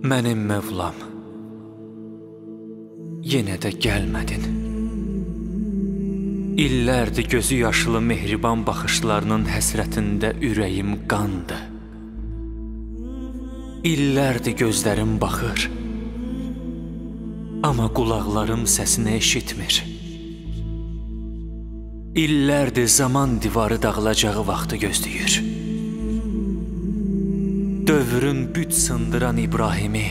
Mənim Mevlam, yenə də gəlmədin. İllərdir gözü yaşlı mehriban baxışlarının həsrətində ürəyim qandı. İllərdir gözlərim baxır, amma qulaqlarım səsini eşitmir. İllərdir zaman divarı dağılacağı vaxtı gözləyir. Dövrün büt sındıran İbrahim'i,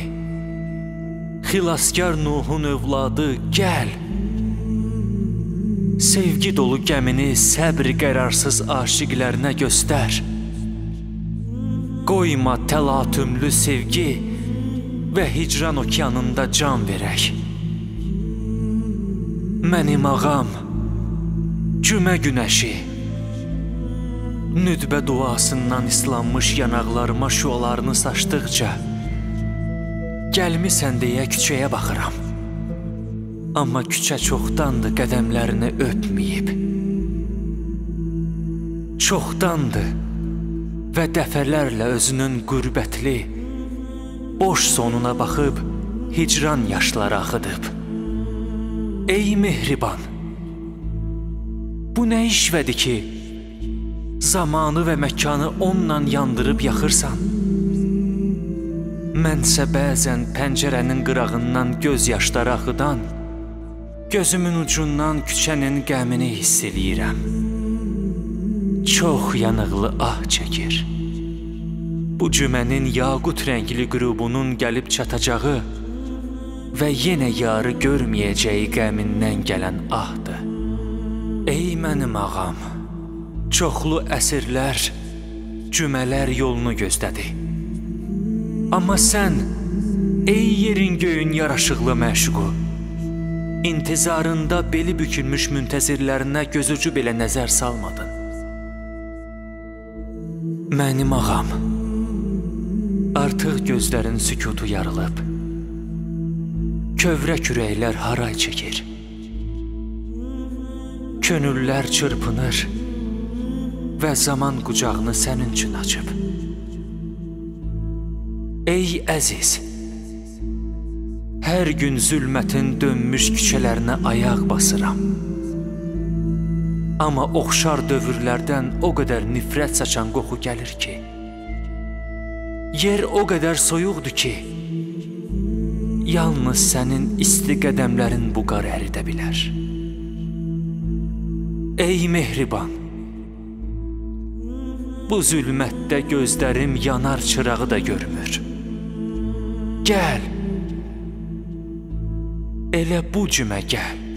Xilaskar Nuh'un övladı gel. Sevgi dolu gəmini səbri qərarsız aşıqlarına göstər. Qoyma təlatümlü sevgi və hicran okyanında can verək. Mənim ağam, cümə günəşi, nüdbə duasından islanmış yanaqlarıma şüalarını saçdıqca gəlmisən deyə küçəyə baxıram. Amma küçə çoxdandır qədəmlərini öpməyib. Çoxdandır və dəfələrlə özünün qürbətli, boş sonuna baxıb, hicran yaşları axıdıb. Ey mehriban! Bu nə işvədi ki, zamanı və məkanı onunla yandırıb yaxırsan? Mənsə bəzən pəncərənin qırağından göz yaşları axıdan, gözümün ucundan küçənin qəmini hiss eləyirəm. Çox yanıqlı ah çəkir. Bu cümənin yaqut rəngli qrubunun gəlib çatacağı və yenə yarı görməyəcəyi qəmindən gələn ahdır. Ey mənim ağam, çoxlu əsirlər, cümələr yolunu gözlədi. Amma sən, ey yerin göyün yaraşıqlı məşuqu, intizarında beli bükülmüş müntəzirlərinə gözücü belə nəzər salmadın. Mənim ağam, artıq gözlərin sükutu yarılıb, kövrək ürəklər haray çəkir, könüllər çırpınır və zaman qucağını sənin üçün açıb. Ey əziz, hər gün zülmətin dönmüş küçələrinə ayaq basıram. Amma oxşar dövrlərdən o qədər nifrət saçan qoxu gəlir ki, yer o qədər soyuqdur ki, yalnız sənin isti qədəmlərin bu qar əridə bilər. Ey mehriban, bu zülmətdə gözlərim yanar çırağı da görmür. Gəl, elə bu cümə gəl.